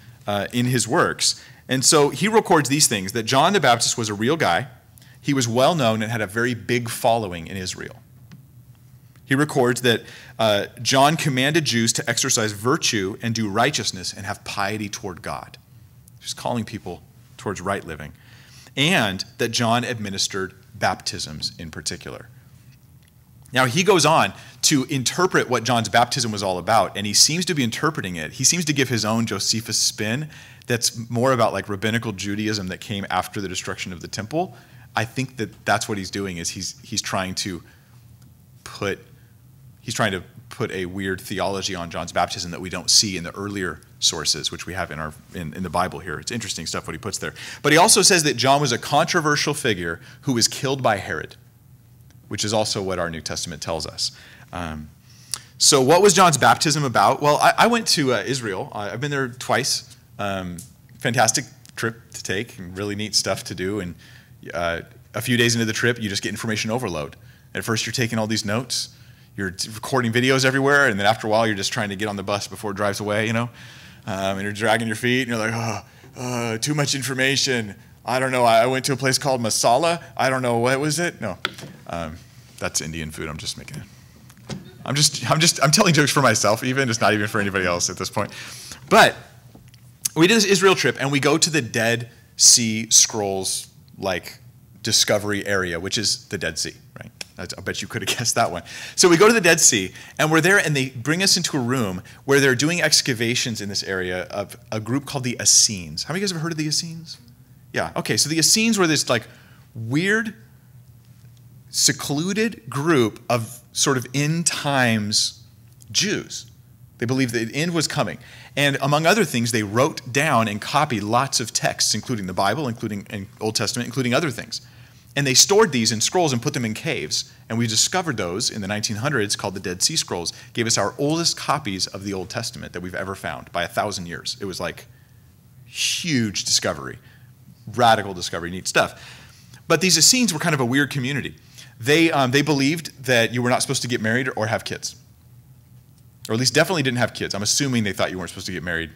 his works. And so he records these things, that John the Baptist was a real guy. He was well-known and had a very big following in Israel. He records that John commanded Jews to exercise virtue and do righteousness and have piety toward God. He's calling people towards right living. And that John administered baptisms in particular. Now, he goes on to interpret what John's baptism was all about, and he seems to be interpreting it. He seems to give his own Josephus spin that's more about like rabbinical Judaism that came after the destruction of the temple. I think that that's what he's doing, is he's trying to put a weird theology on John's baptism that we don't see in the earlier sources, which we have in the Bible here. It's interesting stuff what he puts there. But he also says that John was a controversial figure who was killed by Herod. which is also what our New Testament tells us. So what was John's baptism about? Well, I went to Israel. I've been there twice. Fantastic trip to take and really neat stuff to do. And a few days into the trip, you just get information overload. At first, you're taking all these notes. You're recording videos everywhere. And then after a while, you're just trying to get on the bus before it drives away, you know. And you're dragging your feet. And you're like, too much information. I don't know. I went to a place called Masala. I don't know. What was it? No. That's Indian food. I'm just making it. I'm telling jokes for myself even. It's not even for anybody else at this point. But we did this Israel trip, and we go to the Dead Sea Scrolls, like, discovery area, which is the Dead Sea, right? I bet you could have guessed that one. So we go to the Dead Sea, and we're there, and they bring us into a room where they're doing excavations in this area of a group called the Essenes. How many of you guys have heard of the Essenes? Yeah, okay, so the Essenes were this, like, weird, secluded group of sort of end times Jews. They believed the end was coming. And among other things, they wrote down and copied lots of texts, including the Bible, including Old Testament, including other things. And they stored these in scrolls and put them in caves. And we discovered those in the 1900s called the Dead Sea Scrolls. Gave us our oldest copies of the Old Testament that we've ever found by 1,000 years. It was like huge discovery, radical discovery, neat stuff. But these Essenes were kind of a weird community. They believed that you were not supposed to get married or have kids. Or at least definitely didn't have kids. I'm assuming they thought you weren't supposed to get married.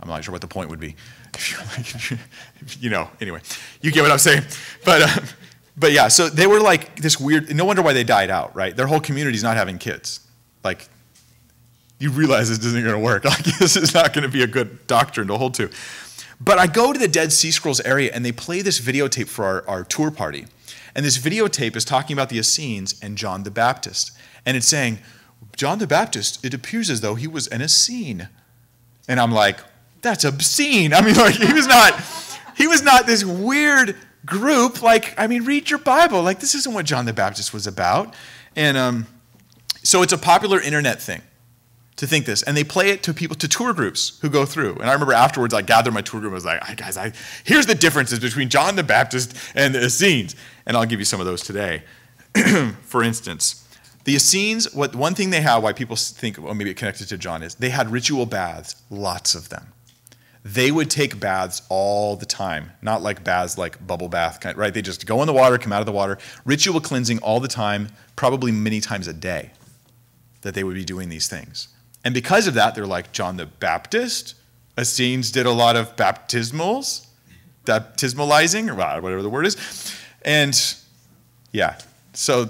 I'm not sure what the point would be. If you're like, you know, anyway, you get what I'm saying. But yeah, so they were like this weird, no wonder why they died out, right? Their whole community's not having kids. Like, you realize this isn't going to work. Like, this is not going to be a good doctrine to hold to. But I go to the Dead Sea Scrolls area, and they play this videotape for our tour party. And this videotape is talking about the Essenes and John the Baptist. And it's saying, John the Baptist, it appears as though he was an Essene. And I'm like, that's obscene. I mean, like, he was not this weird group. Like, I mean, read your Bible. Like, this isn't what John the Baptist was about. And so it's a popular internet thing to think this. And they play it to people, to tour groups who go through. And I remember afterwards, I gathered my tour group and was like, guys, here's the differences between John the Baptist and the Essenes. And I'll give you some of those today. For instance, the Essenes, one thing they have, why people think, well, maybe it connected to John, is they had ritual baths, lots of them. They would take baths all the time, not like baths like bubble bath, kind, right? They just go in the water, come out of the water, ritual cleansing all the time, probably many times a day that they would be doing these things. And because of that, they're like, John the Baptist, Essenes did a lot of baptismals, baptismalizing, or whatever the word is. And yeah, so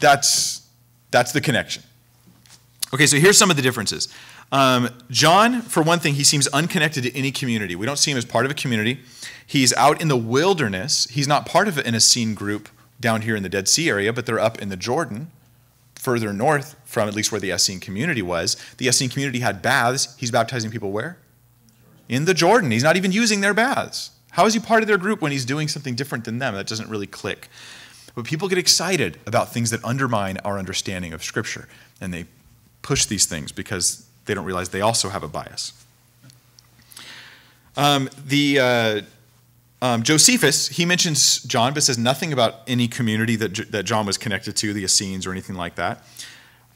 that's the connection. Okay, so here's some of the differences. John, for one thing, he seems unconnected to any community. We don't see him as part of a community. He's out in the wilderness. He's not part of an Essene group down here in the Dead Sea area, but they're up in the Jordan, further north from at least where the Essene community was. The Essene community had baths. He's baptizing people where? In the Jordan. He's not even using their baths. How is he part of their group when he's doing something different than them? That doesn't really click. But people get excited about things that undermine our understanding of Scripture, and they push these things because they don't realize they also have a bias. Josephus, he mentions John, but says nothing about any community that John was connected to, the Essenes or anything like that.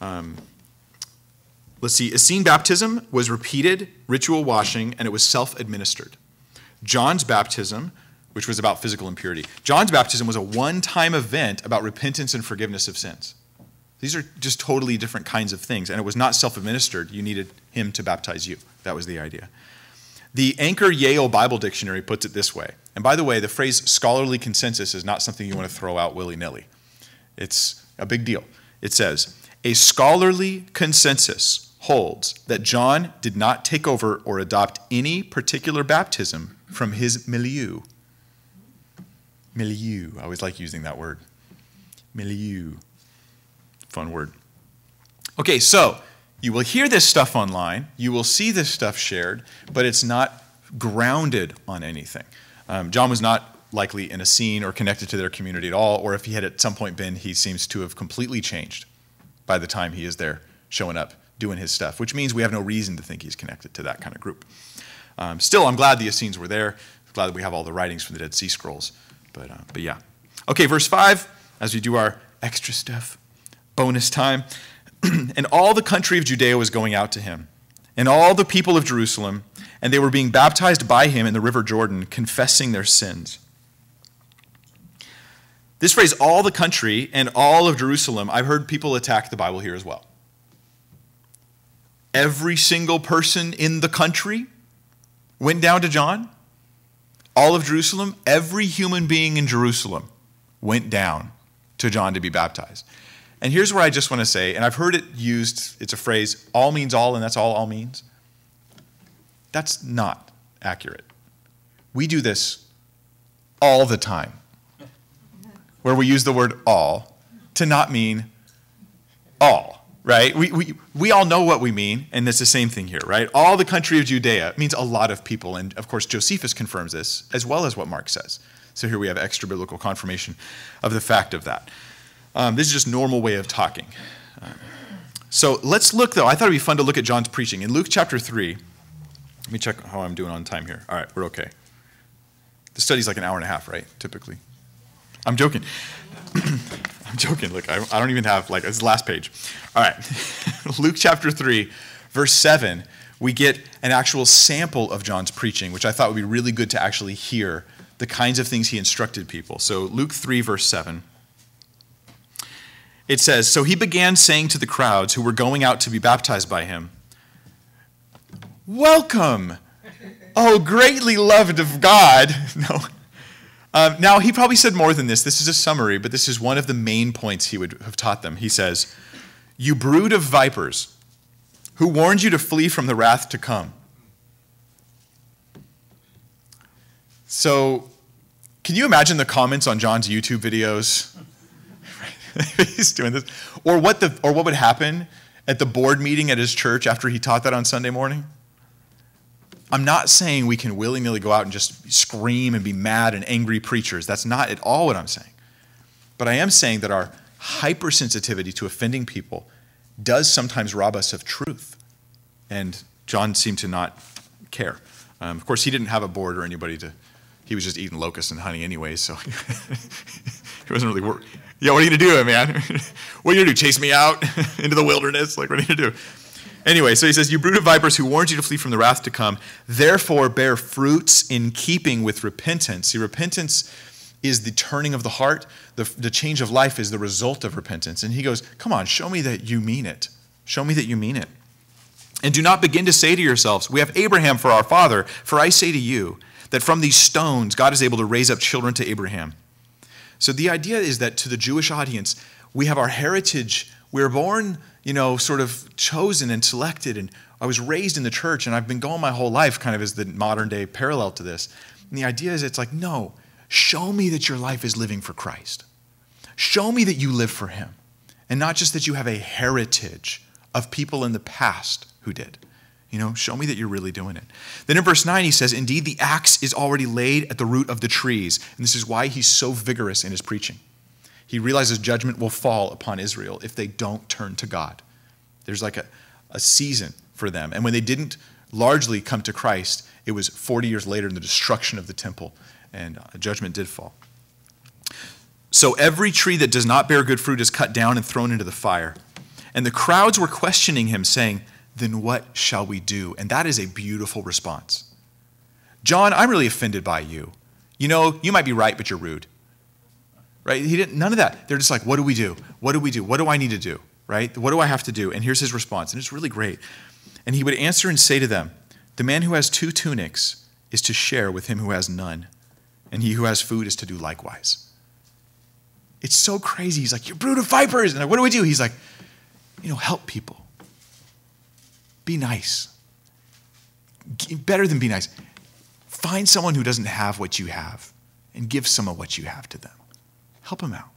Let's see, Essene baptism was repeated ritual washing, and it was self-administered. John's baptism, which was about physical impurity. John's baptism was a one-time event about repentance and forgiveness of sins. These are just totally different kinds of things, and it was not self-administered. You needed him to baptize you. That was the idea. The Anchor Yale Bible Dictionary puts it this way. And by the way, the phrase scholarly consensus is not something you want to throw out willy-nilly. It's a big deal. It says, a scholarly consensus holds that John did not take over or adopt any particular baptism from his milieu. Milieu. I always like using that word. Milieu. Fun word. Okay, so you will hear this stuff online. You will see this stuff shared, but it's not grounded on anything. John was not likely an Essene or connected to their community at all, or if he had at some point been, he seems to have completely changed by the time he is there showing up, doing his stuff, which means we have no reason to think he's connected to that kind of group. Still, I'm glad the Essenes were there. I'm glad that we have all the writings from the Dead Sea Scrolls. But yeah. Okay, verse 5, as we do our extra stuff, bonus time. And all the country of Judea was going out to him, and all the people of Jerusalem, and they were being baptized by him in the river Jordan, confessing their sins. This phrase, all the country and all of Jerusalem, I've heard people attack the Bible here as well. Every single person in the country went down to John. All of Jerusalem, every human being in Jerusalem went down to John to be baptized. And here's where I just want to say, and I've heard it used, it's a phrase, all means all, and that's all means. That's not accurate. We do this all the time, where we use the word all to not mean all, right? We all know what we mean, and it's the same thing here, right? All the country of Judea means a lot of people, and of course Josephus confirms this, as well as what Mark says. So here we have extra biblical confirmation of the fact of that. This is just normal way of talking. So let's look, though. I thought it would be fun to look at John's preaching. In Luke chapter 3, let me check how I'm doing on time here. All right, we're okay. The study's like an hour and a half, right, typically? I'm joking. I'm joking. Look, I don't even have, like, it's the last page. All right, Luke chapter 3, verse 7, we get an actual sample of John's preaching, which I thought would be really good to actually hear the kinds of things he instructed people. So Luke 3, verse 7. It says, so he began saying to the crowds who were going out to be baptized by him, welcome, oh, greatly loved of God. No. Now, he probably said more than this. This is a summary, but this is one of the main points he would have taught them. He says, you brood of vipers, who warned you to flee from the wrath to come. So, can you imagine the comments on John's YouTube videos? He's doing this. Or what would happen at the board meeting at his church after he taught that on Sunday morning? I'm not saying we can willy-nilly go out and just scream and be mad and angry preachers. That's not at all what I'm saying. But I am saying that our hypersensitivity to offending people does sometimes rob us of truth. And John seemed to not care. Of course, he didn't have a board or anybody to... He was just eating locusts and honey anyway, so he wasn't really worried. Yeah, what are you going to do, man? What are you going to do, chase me out into the wilderness? Like, what are you going to do? Anyway, so he says, you brood of vipers who warned you to flee from the wrath to come, therefore bear fruits in keeping with repentance. See, repentance is the turning of the heart. The change of life is the result of repentance. And he goes, come on, show me that you mean it. Show me that you mean it. And do not begin to say to yourselves, we have Abraham for our father, for I say to you that from these stones God is able to raise up children to Abraham. So the idea is that to the Jewish audience, we have our heritage. We're born, you know, sort of chosen and selected. And I was raised in the church, and I've been going my whole life, kind of is the modern day parallel to this. And the idea is it's like, no, show me that your life is living for Christ. Show me that you live for him. And not just that you have a heritage of people in the past who did. You know, show me that you're really doing it. Then in verse 9, he says, indeed, the axe is already laid at the root of the trees. And this is why he's so vigorous in his preaching. He realizes judgment will fall upon Israel if they don't turn to God. There's like a season for them. And when they didn't largely come to Christ, it was 40 years later in the destruction of the temple. And judgment did fall. So every tree that does not bear good fruit is cut down and thrown into the fire. And the crowds were questioning him, saying, then what shall we do? And that is a beautiful response. John, I'm really offended by you. You know, you might be right, but you're rude. Right? He didn't, none of that. They're just like, what do we do? What do we do? What do I need to do? Right? What do I have to do? And here's his response. And it's really great. And he would answer and say to them, the man who has two tunics is to share with him who has none. And he who has food is to do likewise. It's so crazy. He's like, you brood of vipers. And like, what do we do? He's like, you know, help people. Be nice. Better than be nice. Find someone who doesn't have what you have and give some of what you have to them. Help them out.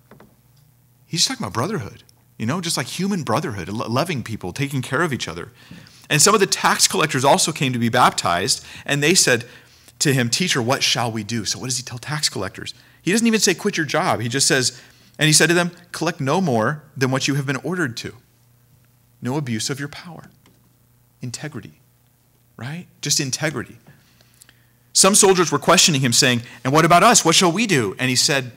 He's talking about brotherhood, you know, just like human brotherhood, loving people, taking care of each other. And some of the tax collectors also came to be baptized, and they said to him, teacher, what shall we do? So what does he tell tax collectors? He doesn't even say quit your job. He just says, and he said to them, collect no more than what you have been ordered to. No abuse of your power. Integrity, right? Just integrity. Some soldiers were questioning him, saying, and what about us? What shall we do? And he said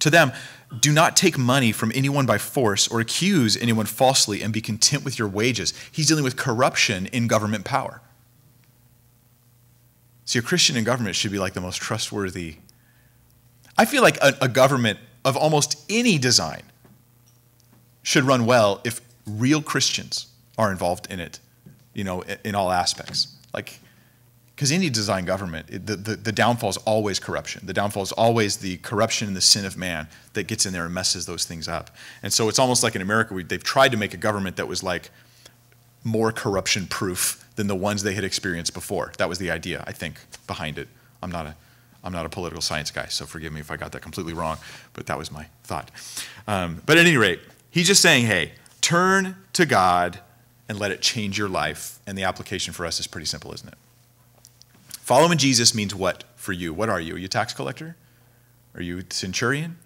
to them, Do not take money from anyone by force or accuse anyone falsely and be content with your wages. He's dealing with corruption in government power. See, a Christian in government should be like the most trustworthy. I feel like a government of almost any design should run well if real Christians are involved in it, you know, in all aspects. Like, because any design government, the downfall is always corruption. The downfall is always the corruption and the sin of man that gets in there and messes those things up. And so it's almost like in America, they've tried to make a government that was like more corruption-proof than the ones they had experienced before. That was the idea, I think, behind it. I'm not a political science guy, so forgive me if I got that completely wrong, but that was my thought. But at any rate, he's just saying, hey, turn to God and let it change your life. And the application for us is pretty simple, isn't it? Following Jesus means what for you? What are you? Are you a tax collector? Are you a centurion?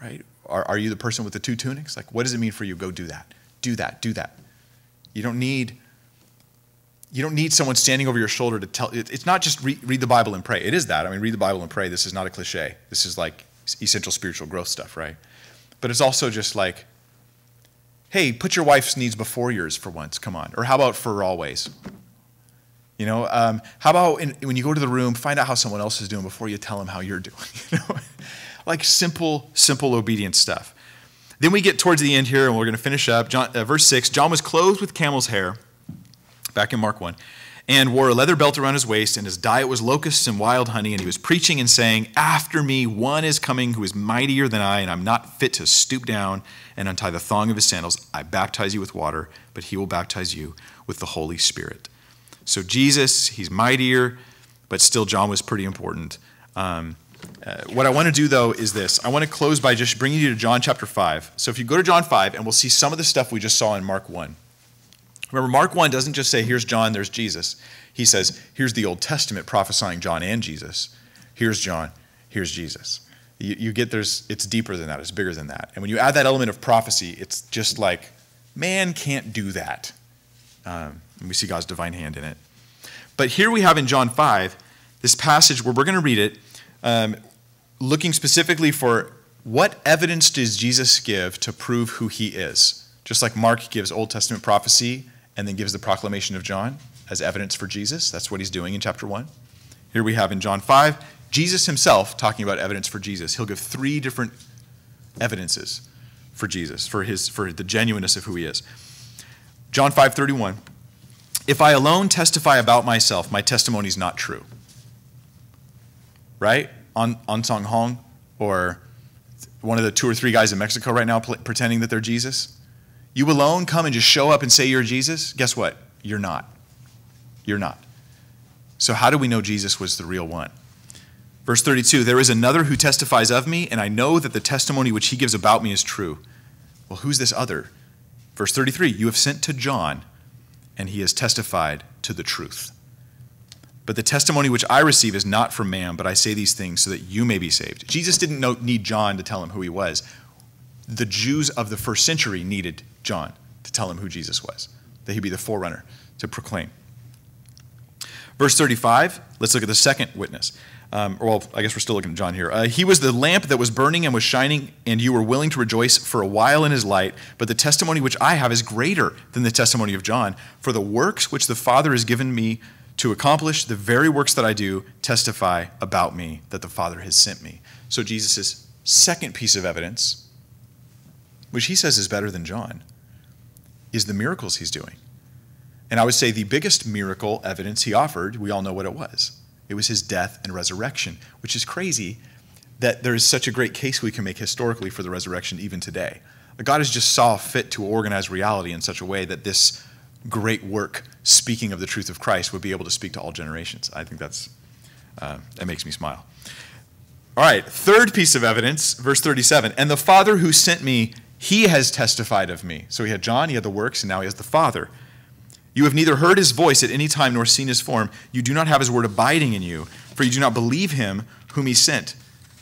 Right? Are you the person with the two tunics? Like, what does it mean for you? Go do that. Do that. Do that. You don't need someone standing over your shoulder to tell. It's not just read the Bible and pray. It is that. I mean, read the Bible and pray. This is not a cliche. This is like essential spiritual growth stuff, right? But it's also just like, hey, put your wife's needs before yours for once. Come on. Or how about for always? You know, how about when you go to the room, find out how someone else is doing before you tell them how you're doing. You know, like simple obedience stuff. Then we get towards the end here, and we're going to finish up. Verse 6, John was clothed with camel's hair, back in Mark 1, and wore a leather belt around his waist, and his diet was locusts and wild honey, and he was preaching and saying, "After me, one is coming who is mightier than I, and I'm not fit to stoop down and untie the thong of his sandals. I baptize you with water, but he will baptize you with the Holy Spirit." So Jesus, he's mightier, but still John was pretty important. What I want to do, though, is this. I want to close by just bringing you to John chapter 5. So if you go to John 5, and we'll see some of the stuff we just saw in Mark 1. Remember, Mark 1 doesn't just say, here's John, there's Jesus. He says, here's the Old Testament prophesying John and Jesus. Here's John, here's Jesus. You get there's, it's deeper than that, it's bigger than that. And when you add that element of prophecy, it's just like, man can't do that. And we see God's divine hand in it. But here we have in John 5, this passage where we're going to read it, looking specifically for what evidence does Jesus give to prove who he is? Just like Mark gives Old Testament prophecy and then gives the proclamation of John as evidence for Jesus. That's what he's doing in chapter 1. Here we have in John 5, Jesus himself talking about evidence for Jesus. He'll give three different evidences for Jesus, for the genuineness of who he is. John 5:31, if I alone testify about myself, my testimony is not true. Right? On Song Hong or one of the two or three guys in Mexico right now pretending that they're Jesus. You alone come and just show up and say you're Jesus. Guess what? You're not. You're not. So how do we know Jesus was the real one? Verse 32, there is another who testifies of me, and I know that the testimony which he gives about me is true. Well, who's this other? Verse 33, you have sent to John, and he has testified to the truth. But the testimony which I receive is not from man, but I say these things so that you may be saved. Jesus didn't need John to tell him who he was. The Jews of the first century needed John to tell him who Jesus was, that he'd be the forerunner to proclaim. Verse 35, let's look at the second witness. Well, I guess we're still looking at John here. He was the lamp that was burning and was shining, and you were willing to rejoice for a while in his light. But the testimony which I have is greater than the testimony of John. For the works which the Father has given me to accomplish, the very works that I do, testify about me that the Father has sent me. So Jesus' second piece of evidence, which he says is better than John, is the miracles he's doing. And I would say the biggest miracle evidence he offered, we all know what it was. It was his death and resurrection, which is crazy that there is such a great case we can make historically for the resurrection even today. God has just saw fit to organize reality in such a way that this great work, speaking of the truth of Christ, would be able to speak to all generations. I think that makes me smile. All right, third piece of evidence, verse 37. And the Father who sent me, he has testified of me. So he had John, he had the works, and now he has the Father. You have neither heard his voice at any time nor seen his form. You do not have his word abiding in you, for you do not believe him whom he sent.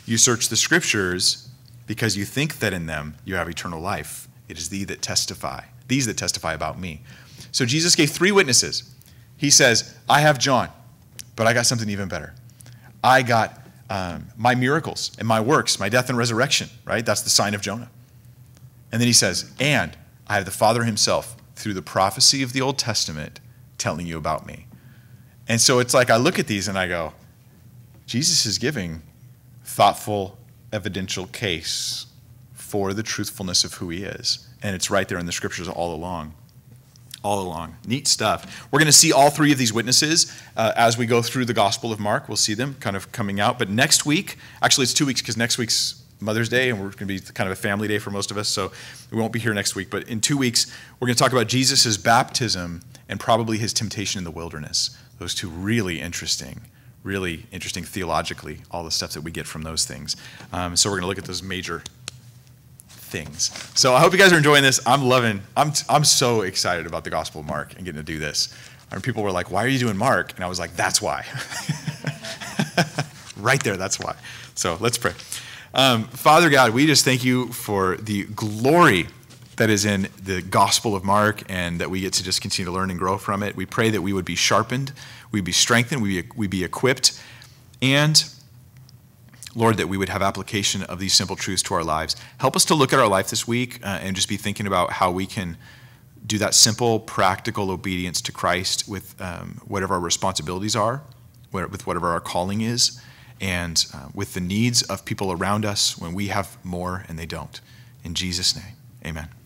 You search the scriptures because you think that in them you have eternal life. It is these that testify about me. So Jesus gave three witnesses. He says, I have John, but I got something even better. I got my miracles and my works, my death and resurrection, right? That's the sign of Jonah. And then he says, and I have the Father himself through the prophecy of the Old Testament telling you about me. And so it's like I look at these and I go, Jesus is giving thoughtful, evidential case for the truthfulness of who he is. And it's right there in the scriptures all along. All along. Neat stuff. We're going to see all three of these witnesses as we go through the Gospel of Mark. We'll see them kind of coming out. But next week, actually it's 2 weeks because next week's Mother's Day, and we're going to be kind of a family day for most of us, so we won't be here next week. But in 2 weeks, we're going to talk about Jesus' baptism and probably his temptation in the wilderness. Those two really interesting theologically, all the stuff that we get from those things. So we're going to look at those major things. So I hope you guys are enjoying this. I'm so excited about the Gospel of Mark and getting to do this. And people were like, why are you doing Mark? And I was like, that's why. Right there, that's why. So let's pray. Father God, we just thank you for the glory that is in the Gospel of Mark and that we get to just continue to learn and grow from it. We pray that we would be sharpened, we'd be strengthened, we'd be equipped, and Lord, that we would have application of these simple truths to our lives. Help us to look at our life this week and just be thinking about how we can do that simple, practical obedience to Christ with whatever our responsibilities are, with whatever our calling is, and with the needs of people around us when we have more and they don't. In Jesus' name, amen.